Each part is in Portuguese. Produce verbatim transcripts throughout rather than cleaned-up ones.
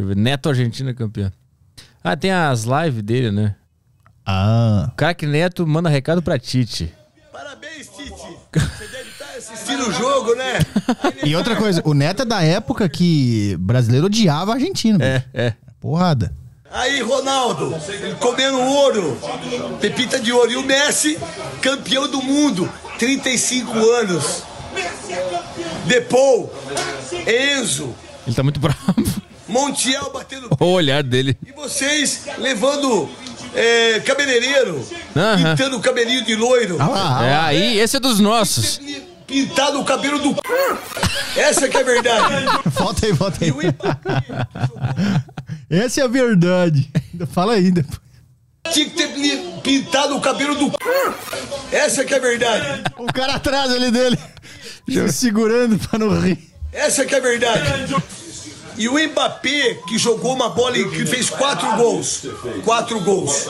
Deixa eu ver. Neto Argentina campeã. Ah, tem as lives dele, né? Ah. Craque Neto manda recado pra Tite. Parabéns, Tite. Você deve estar assistindo o jogo, né? E outra coisa, o Neto é da época que brasileiro odiava a Argentina. É, bicho. É. Porrada. Aí, Ronaldo, comendo ouro, pepita de ouro. E o Messi, campeão do mundo, trinta e cinco anos. Depou, Enzo. Ele tá muito bravo. Montiel batendo... O olhar dele. E vocês levando é, cabeleireiro, uhum. pintando o cabelinho de loiro. Ah, ah, é, aí, esse é dos nossos. Pintado o cabelo do... Essa que é a verdade. Volta aí, volta aí. Essa é a verdade. Fala aí depois. Tinha que ter pintado o cabelo do... Essa que é a verdade. O cara atrás ali dele, já segurando pra não rir. Essa que é a verdade. E o Mbappé, que jogou uma bola e que fez quatro gols. Quatro gols.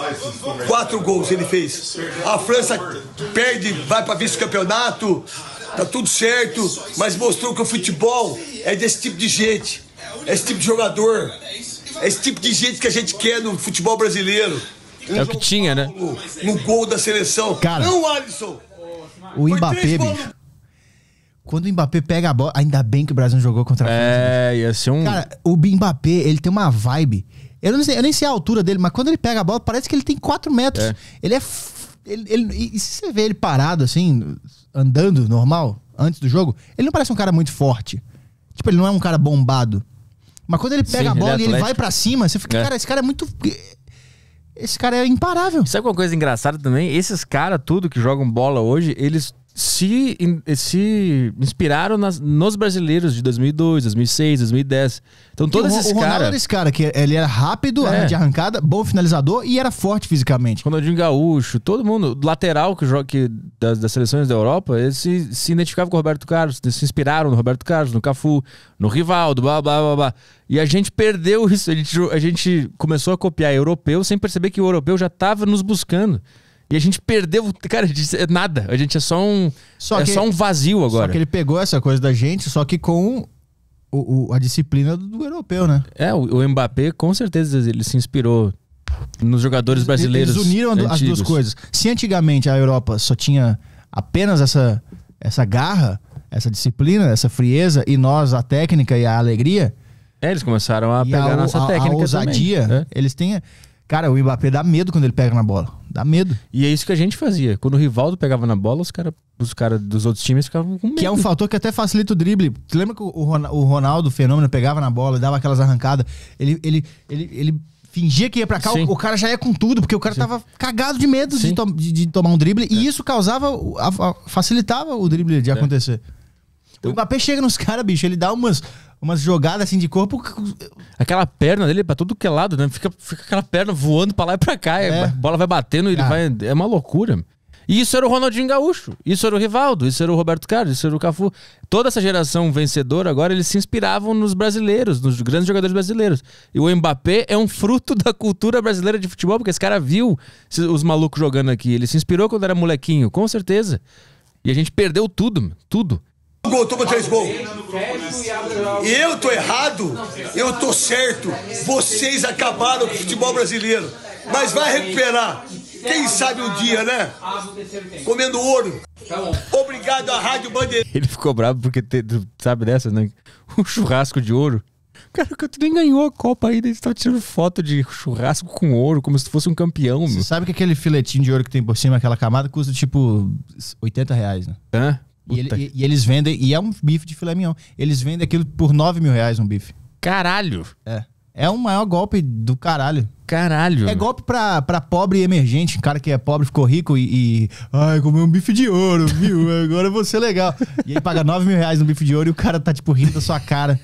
Quatro gols ele fez. A França perde, vai pra vice-campeonato. Tá tudo certo. Mas mostrou que o futebol é desse tipo de gente. É esse tipo de jogador. É esse tipo de gente que a gente quer no futebol brasileiro. Um é o que tinha, né? No gol da seleção. Cara, não, Alisson. O Foi Mbappé, bicho. Quando o Mbappé pega a bola... Ainda bem que o Brasil não jogou contra a França. É, ia ser um... Cara, o Mbappé, ele tem uma vibe... Eu, não sei, eu nem sei a altura dele, mas quando ele pega a bola, parece que ele tem quatro metros. É. Ele é... F... Ele, ele... E se você vê ele parado, assim, andando normal, antes do jogo, ele não parece um cara muito forte. Tipo, ele não é um cara bombado. Mas quando ele pega Sim, a bola ele é e ele vai pra cima, você fica... É. Cara, esse cara é muito... Esse cara é imparável. Sabe uma coisa engraçada também? Esses caras, tudo que jogam bola hoje, eles... Se, se inspiraram nas, nos brasileiros de dois mil e dois, dois mil e seis, dois mil e dez. Então todos esses caras... O Ronaldo cara... era esse cara que ele era rápido, é. de arrancada, bom finalizador e era forte fisicamente. Ronaldinho Gaúcho, todo mundo, lateral que joga que, das, das seleções da Europa, eles se, se identificavam com o Roberto Carlos, eles se inspiraram no Roberto Carlos, no Cafu, no Rivaldo, blá, blá, blá, blá. E a gente perdeu isso, a gente, a gente começou a copiar europeu sem perceber que o europeu já estava nos buscando. E a gente perdeu, cara, a gente é nada. A gente é só um, só é que, só um vazio agora. Só que ele pegou essa coisa da gente, só que com o, o, a disciplina do, do europeu, né? É, o, o Mbappé, com certeza, ele se inspirou nos jogadores brasileiros. Eles uniram antigos. As duas coisas. Se antigamente a Europa só tinha apenas essa, essa garra, essa disciplina, essa frieza, e nós a técnica e a alegria... É, eles começaram a pegar a, a nossa a, técnica a ousadia, também. Né? Eles têm... Cara, o Mbappé dá medo quando ele pega na bola. Dá medo. E é isso que a gente fazia. Quando o Rivaldo pegava na bola, os caras os cara dos outros times ficavam com medo. Que é um fator que até facilita o drible. Tu lembra que o Ronaldo, o fenômeno, pegava na bola, dava aquelas arrancadas? Ele, ele, ele, ele fingia que ia pra cá, o, o cara já ia com tudo, porque o cara Sim. tava cagado de medo de, to de, de tomar um drible. É. E isso causava, a, a, facilitava o drible de é. acontecer. O Mbappé chega nos caras, bicho, ele dá umas... Umas jogadas assim de corpo... Aquela perna dele pra todo que é lado, né? Fica, fica aquela perna voando pra lá e pra cá. É. A bola vai batendo e ele ah. vai... É uma loucura. E isso era o Ronaldinho Gaúcho. Isso era o Rivaldo. Isso era o Roberto Carlos. Isso era o Cafu. Toda essa geração vencedora agora, eles se inspiravam nos brasileiros, nos grandes jogadores brasileiros. E o Mbappé é um fruto da cultura brasileira de futebol, porque esse cara viu os malucos jogando aqui. Ele se inspirou quando era molequinho, com certeza. E a gente perdeu tudo, tudo. Gol, toma três gols. Eu tô errado, eu tô certo. Vocês acabaram com o futebol brasileiro. Mas vai recuperar. Quem sabe um dia, né? Comendo ouro. Obrigado à Rádio Bandeirantes. Ele ficou bravo porque, te, sabe dessa, né? Um churrasco de ouro. Cara, tu nem ganhou a Copa ainda. Eles estavam tirando foto de churrasco com ouro, como se fosse um campeão. Você sabe que aquele filetinho de ouro que tem por cima, aquela camada, custa tipo oitenta reais, né? Hã? E, ele, e, e eles vendem, e é um bife de filé mignon. Eles vendem aquilo por nove mil reais um bife. Caralho! É. É o maior golpe do caralho. Caralho! É golpe pra, pra pobre e emergente. Um cara que é pobre ficou rico e... e ai, comeu um bife de ouro, viu? Agora eu vou ser legal. E aí paga nove mil reais no bife de ouro e o cara tá, tipo, rindo da sua cara.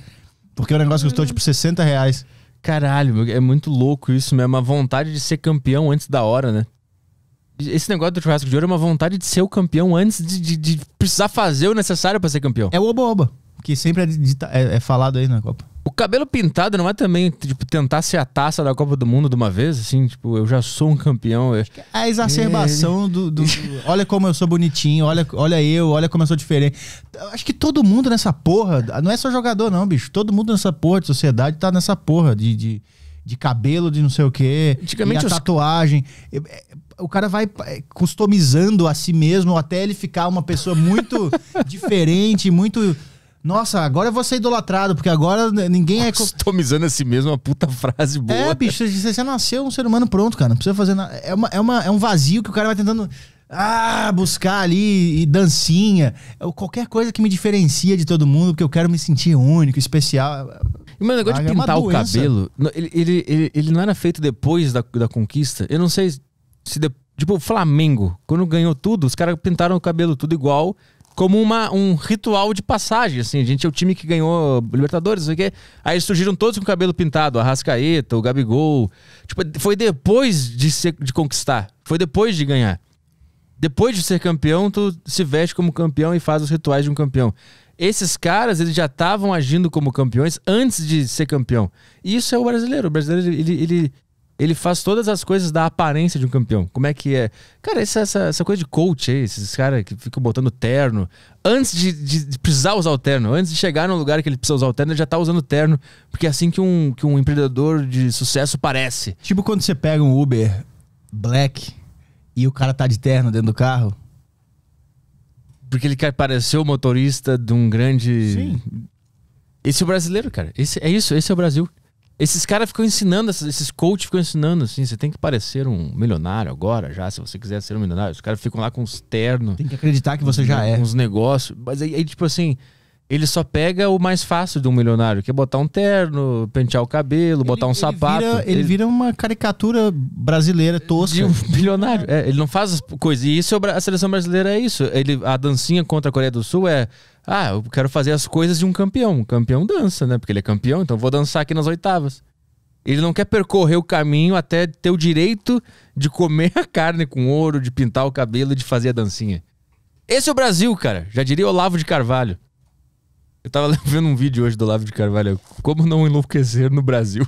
Porque o negócio custou, tipo, sessenta reais. Caralho, é muito louco isso mesmo. A vontade de ser campeão antes da hora, né? Esse negócio do churrasco de ouro é uma vontade de ser o campeão antes de, de, de precisar fazer o necessário pra ser campeão. É o oba-oba, que sempre é, é, é falado aí na Copa. O cabelo pintado não é também, tipo, tentar ser a taça da Copa do Mundo de uma vez? Assim, tipo, eu já sou um campeão. Eu... A exacerbação é... do, do... Olha como eu sou bonitinho, olha, olha eu, olha como eu sou diferente. Acho que todo mundo nessa porra... Não é só jogador, não, bicho. Todo mundo nessa porra de sociedade tá nessa porra de, de, de cabelo, de não sei o quê. Antigamente e a tatuagem... Eu... O cara vai customizando a si mesmo até ele ficar uma pessoa muito diferente, muito... Nossa, agora eu vou ser idolatrado, porque agora ninguém é... Customizando a si mesmo, uma puta frase boa. É, bicho, você nasceu um ser humano pronto, cara. Não precisa fazer nada. É, uma, é, uma, é um vazio que o cara vai tentando ah, buscar ali, e dancinha. Qualquer coisa que me diferencia de todo mundo, porque eu quero me sentir único, especial. E o meu negócio ah, de pintar é o cabelo, ele, ele, ele, ele não era feito depois da, da conquista? Eu não sei... Se de... Tipo, o Flamengo, quando ganhou tudo, os caras pintaram o cabelo tudo igual, como uma, um ritual de passagem, assim. A gente é o time que ganhou Libertadores, não sei o quê. Aí surgiram todos com o cabelo pintado, a Arrascaeta, o Gabigol. Tipo, foi depois de, ser, de conquistar, foi depois de ganhar. Depois de ser campeão, tu se veste como campeão e faz os rituais de um campeão. Esses caras, eles já estavam agindo como campeões antes de ser campeão. E isso é o brasileiro. O brasileiro, ele... ele... Ele faz todas as coisas da aparência de um campeão. Como é que é? Cara, essa, essa, essa coisa de coach aí, esses caras que ficam botando terno. Antes de, de, de precisar usar o terno, antes de chegar no lugar que ele precisa usar o terno, ele já tá usando o terno. Porque é assim que um, que um empreendedor de sucesso parece. Tipo quando você pega um Uber Black e o cara tá de terno dentro do carro. Porque ele pareceu o motorista de um grande... Sim. Esse é o brasileiro, cara. Esse, é isso, esse é o Brasil. Esses caras ficam ensinando, esses coaches ficam ensinando assim, você tem que parecer um milionário agora já, se você quiser ser um milionário. Os caras ficam lá com os ternos. Tem que acreditar que você já é. Com os negócios. Mas aí, aí, tipo assim, ele só pega o mais fácil de um milionário, que é botar um terno, pentear o cabelo, ele, botar um ele sapato. Vira, ele, ele vira uma caricatura brasileira tosca. De um milionário. É, ele não faz as coisas. E isso é, a seleção brasileira é isso. Ele, a dancinha contra a Coreia do Sul é... Ah, eu quero fazer as coisas de um campeão. O campeão dança, né? Porque ele é campeão, então eu vou dançar aqui nas oitavas. Ele não quer percorrer o caminho até ter o direito de comer a carne com ouro, de pintar o cabelo e de fazer a dancinha. Esse é o Brasil, cara. Já diria Olavo de Carvalho. Eu tava vendo um vídeo hoje do Olavo de Carvalho. Como não enlouquecer no Brasil.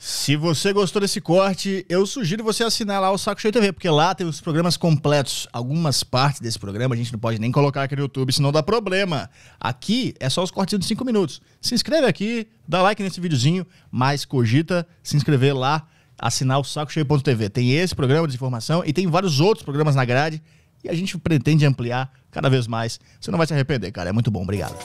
Se você gostou desse corte, eu sugiro você assinar lá o saco cheio ponto tê vê, porque lá tem os programas completos. Algumas partes desse programa a gente não pode nem colocar aqui no YouTube, senão dá problema. Aqui é só os cortes de cinco minutos. Se inscreve aqui, dá like nesse videozinho, mas cogita se inscrever lá, assinar o saco cheio ponto tê vê. Tem esse programa de informação e tem vários outros programas na grade e a gente pretende ampliar cada vez mais. Você não vai se arrepender, cara. É muito bom. Obrigado.